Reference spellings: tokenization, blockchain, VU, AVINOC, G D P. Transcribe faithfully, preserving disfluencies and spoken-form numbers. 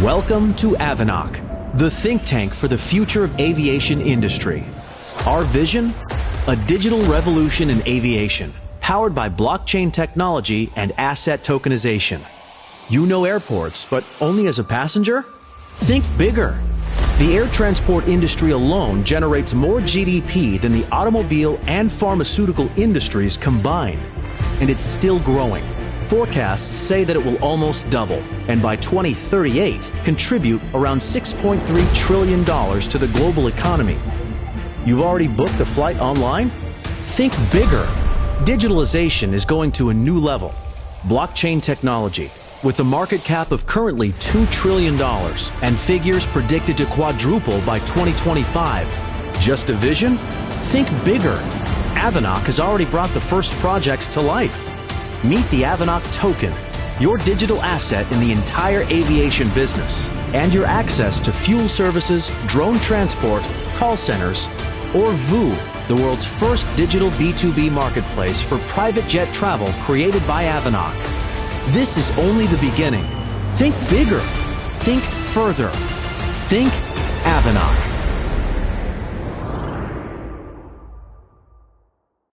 Welcome to AVINOC, the think tank for the future of aviation industry. Our vision? A digital revolution in aviation, powered by blockchain technology and asset tokenization. You know airports, but only as a passenger? Think bigger. The air transport industry alone generates more G D P than the automobile and pharmaceutical industries combined. And it's still growing. Forecasts say that it will almost double, and by twenty thirty-eight, contribute around six point three trillion dollars to the global economy. You've already booked a flight online? Think bigger. Digitalization is going to a new level. Blockchain technology, with a market cap of currently two trillion dollars and figures predicted to quadruple by twenty twenty-five. Just a vision? Think bigger. AVINOC has already brought the first projects to life. Meet the AVINOC token, your digital asset in the entire aviation business, and your access to fuel services, drone transport, call centers, or V U, the world's first digital B two B marketplace for private jet travel created by AVINOC. This is only the beginning. Think bigger. Think further. Think AVINOC.